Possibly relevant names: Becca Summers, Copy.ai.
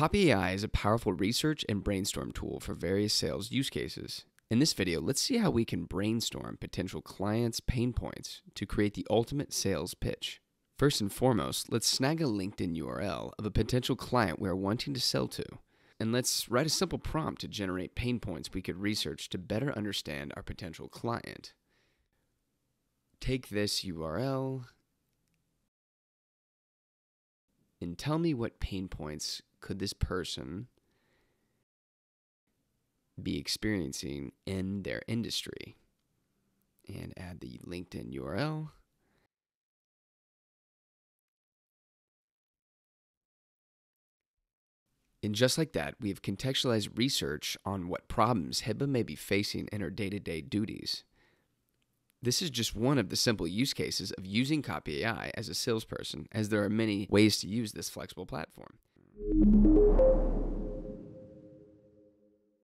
Copy.ai is a powerful research and brainstorm tool for various sales use cases. In this video, let's see how we can brainstorm potential clients' pain points to create the ultimate sales pitch. First and foremost, let's snag a LinkedIn URL of a potential client we are wanting to sell to, and let's write a simple prompt to generate pain points we could research to better understand our potential client. Take this URL and tell me what pain points could this person be experiencing in their industry, and add the LinkedIn URL. And just like that, we have contextualized research on what problems HIBA may be facing in her day-to-day duties. This is just one of the simple use cases of using Copy.ai as a salesperson, as there are many ways to use this flexible platform.